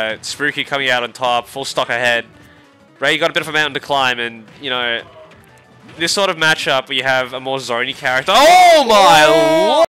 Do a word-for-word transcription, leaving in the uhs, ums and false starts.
Uh, Spooky coming out on top, full stock ahead. Ray got a bit of a mountain to climb, and, you know, this sort of matchup where you have a more zony character. Oh my lord!